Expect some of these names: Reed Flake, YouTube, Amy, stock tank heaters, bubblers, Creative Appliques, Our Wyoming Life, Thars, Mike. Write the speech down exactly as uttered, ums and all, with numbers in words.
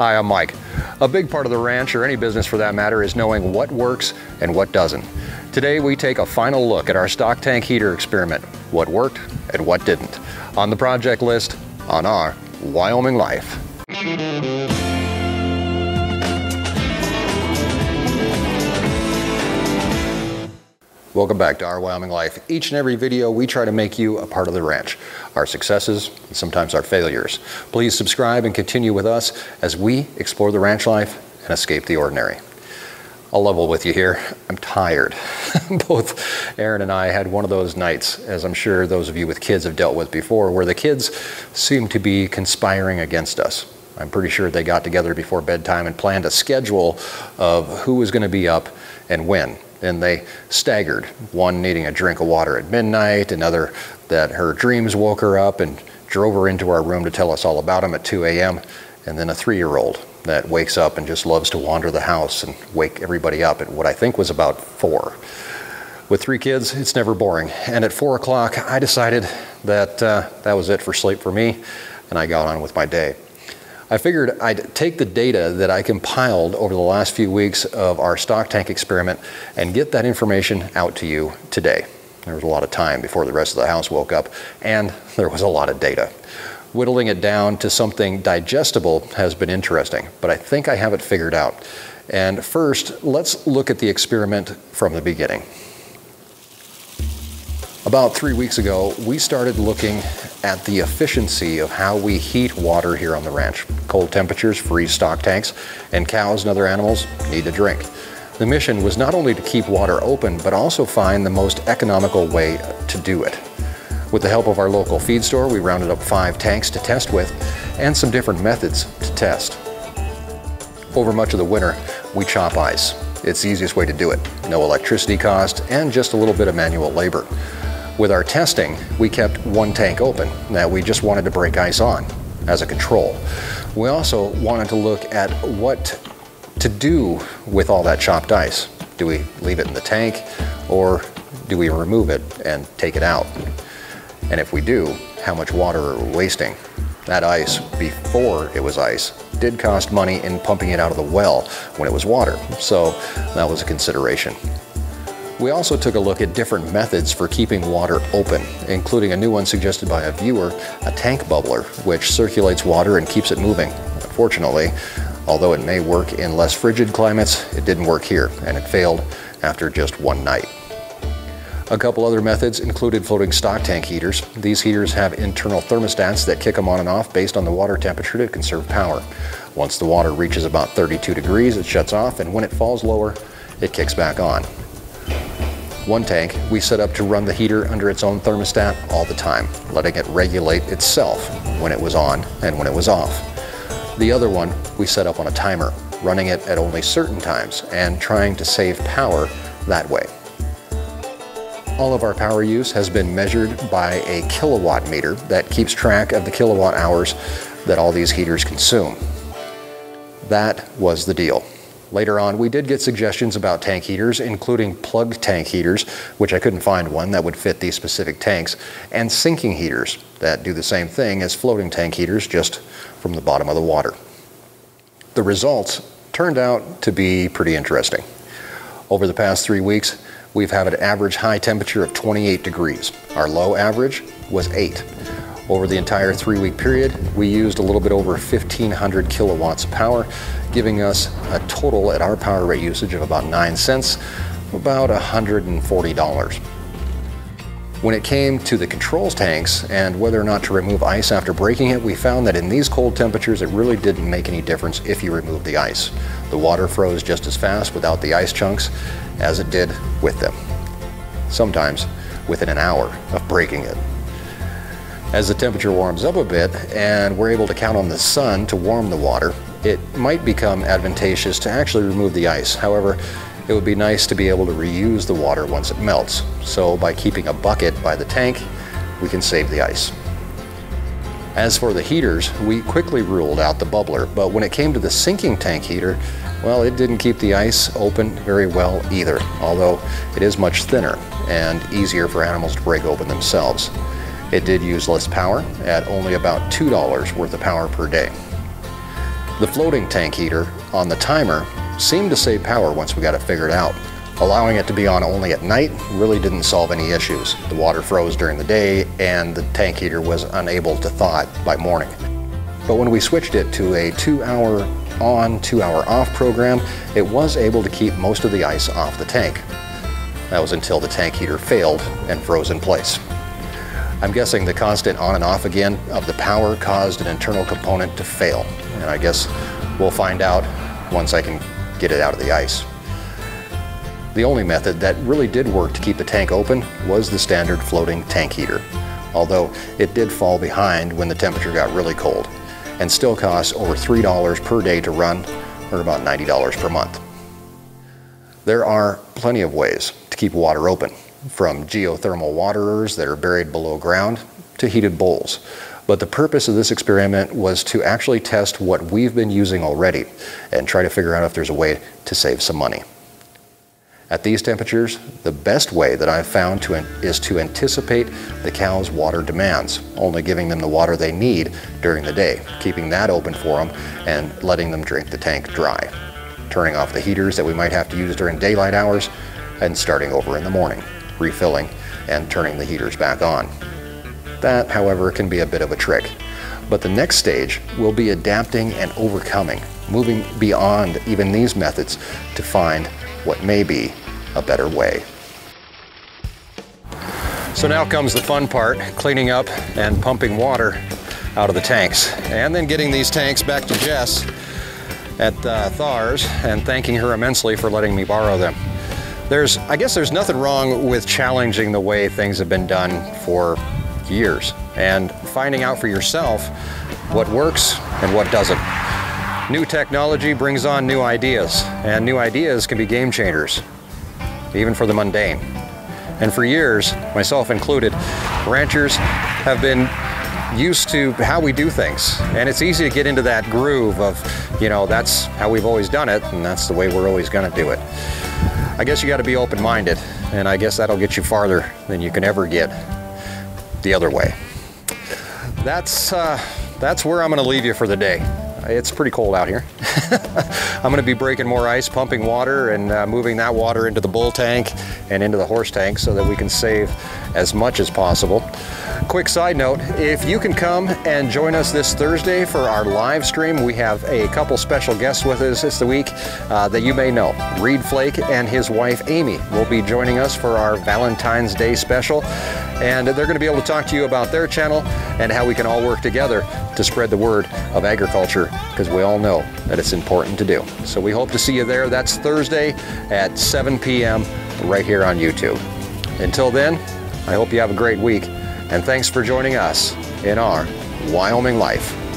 Hi, I'm Mike. A big part of the ranch, or any business for that matter, is knowing what works and what doesn't. Today we take a final look at our stock tank heater experiment, what worked and what didn't, on the project list on Our Wyoming Life. Welcome back to Our Wyoming Life. Each and every video, we try to make you a part of the ranch, our successes and sometimes our failures. Please subscribe and continue with us as we explore the ranch life and escape the ordinary. I'll level with you here. I'm tired. Both Aaron and I had one of those nights, as I'm sure those of you with kids have dealt with before, where the kids seem to be conspiring against us. I'm pretty sure they got together before bedtime and planned a schedule of who was going to be up and when. And they staggered, one needing a drink of water at midnight, another that her dreams woke her up and drove her into our room to tell us all about them at two A M, and then a three-year-old that wakes up and just loves to wander the house and wake everybody up at what I think was about four. With three kids, it's never boring. And at four o'clock, I decided that uh, that was it for sleep for me, and I got on with my day. I figured I'd take the data that I compiled over the last few weeks of our stock tank experiment and get that information out to you today. There was a lot of time before the rest of the house woke up, and there was a lot of data. Whittling it down to something digestible has been interesting, but I think I have it figured out. And first, let's look at the experiment from the beginning. About three weeks ago, we started looking at the efficiency of how we heat water here on the ranch. Cold temperatures freeze stock tanks, and cows and other animals need to drink. The mission was not only to keep water open, but also find the most economical way to do it. With the help of our local feed store, we rounded up five tanks to test with and some different methods to test. Over much of the winter, we chop ice. It's the easiest way to do it. No electricity cost and just a little bit of manual labor. With our testing, we kept one tank open that we just wanted to break ice on as a control. We also wanted to look at what to do with all that chopped ice. Do we leave it in the tank, or do we remove it and take it out? And if we do, how much water are we wasting? That ice, before it was ice, did cost money in pumping it out of the well when it was water, so that was a consideration. We also took a look at different methods for keeping water open, including a new one suggested by a viewer, a tank bubbler, which circulates water and keeps it moving. Unfortunately, although it may work in less frigid climates, it didn't work here, and it failed after just one night. A couple other methods included floating stock tank heaters. These heaters have internal thermostats that kick them on and off based on the water temperature to conserve power. Once the water reaches about thirty-two degrees, it shuts off, and when it falls lower, it kicks back on. One tank we set up to run the heater under its own thermostat all the time, letting it regulate itself when it was on and when it was off. The other one we set up on a timer, running it at only certain times and trying to save power that way. All of our power use has been measured by a kilowatt meter that keeps track of the kilowatt hours that all these heaters consume. That was the deal. Later on, we did get suggestions about tank heaters, including plug tank heaters, which I couldn't find one that would fit these specific tanks, and sinking heaters that do the same thing as floating tank heaters, just from the bottom of the water. The results turned out to be pretty interesting. Over the past three weeks, we've had an average high temperature of twenty-eight degrees. Our low average was eight. Over the entire three-week period, we used a little bit over fifteen hundred kilowatts of power, giving us a total at our power rate usage of about nine cents, about one hundred forty dollars. When it came to the controls tanks and whether or not to remove ice after breaking it, we found that in these cold temperatures, it really didn't make any difference if you removed the ice. The water froze just as fast without the ice chunks as it did with them, sometimes within an hour of breaking it. As the temperature warms up a bit and we're able to count on the sun to warm the water, it might become advantageous to actually remove the ice. However, it would be nice to be able to reuse the water once it melts. So by keeping a bucket by the tank, we can save the ice. As for the heaters, we quickly ruled out the bubbler, but when it came to the sinking tank heater, well, it didn't keep the ice open very well either, although it is much thinner and easier for animals to break open themselves. It did use less power, at only about two dollars worth of power per day. The floating tank heater on the timer seemed to save power once we got it figured out. Allowing it to be on only at night really didn't solve any issues. The water froze during the day and the tank heater was unable to thaw it by morning. But when we switched it to a two hour on, two hour off program, it was able to keep most of the ice off the tank. That was until the tank heater failed and froze in place. I'm guessing the constant on and off again of the power caused an internal component to fail. And I guess we'll find out once I can get it out of the ice. The only method that really did work to keep the tank open was the standard floating tank heater, although it did fall behind when the temperature got really cold and still costs over three dollars per day to run, or about ninety dollars per month. There are plenty of ways to keep water open, from geothermal waterers that are buried below ground to heated bowls. But the purpose of this experiment was to actually test what we've been using already and try to figure out if there's a way to save some money. At these temperatures, the best way that I've found to is to anticipate the cow's water demands, only giving them the water they need during the day, keeping that open for them and letting them drink the tank dry, turning off the heaters that we might have to use during daylight hours and starting over in the morning, refilling and turning the heaters back on. That, however, can be a bit of a trick. But the next stage will be adapting and overcoming, moving beyond even these methods to find what may be a better way. So now comes the fun part, cleaning up and pumping water out of the tanks, and then getting these tanks back to Jess at uh, Thars and thanking her immensely for letting me borrow them. There's, I guess there's nothing wrong with challenging the way things have been done for years and finding out for yourself what works and what doesn't. New technology brings on new ideas, and new ideas can be game changers, even for the mundane. And for years, myself included, ranchers have been used to how we do things. And it's easy to get into that groove of, you know, that's how we've always done it, and that's the way we're always gonna do it. I guess you gotta be open-minded, and I guess that'll get you farther than you can ever get the other way. That's, uh, that's where I'm gonna leave you for the day. It's pretty cold out here. I'm gonna be breaking more ice, pumping water, and uh, moving that water into the bull tank and into the horse tank so that we can save as much as possible. Quick side note, if you can come and join us this Thursday for our live stream, we have a couple special guests with us this week uh, that you may know. Reed Flake and his wife, Amy, will be joining us for our Valentine's Day special. And they're gonna be able to talk to you about their channel and how we can all work together to spread the word of agriculture, because we all know that it's important to do. So we hope to see you there. That's Thursday at seven p m right here on YouTube. Until then, I hope you have a great week, and thanks for joining us in Our Wyoming Life.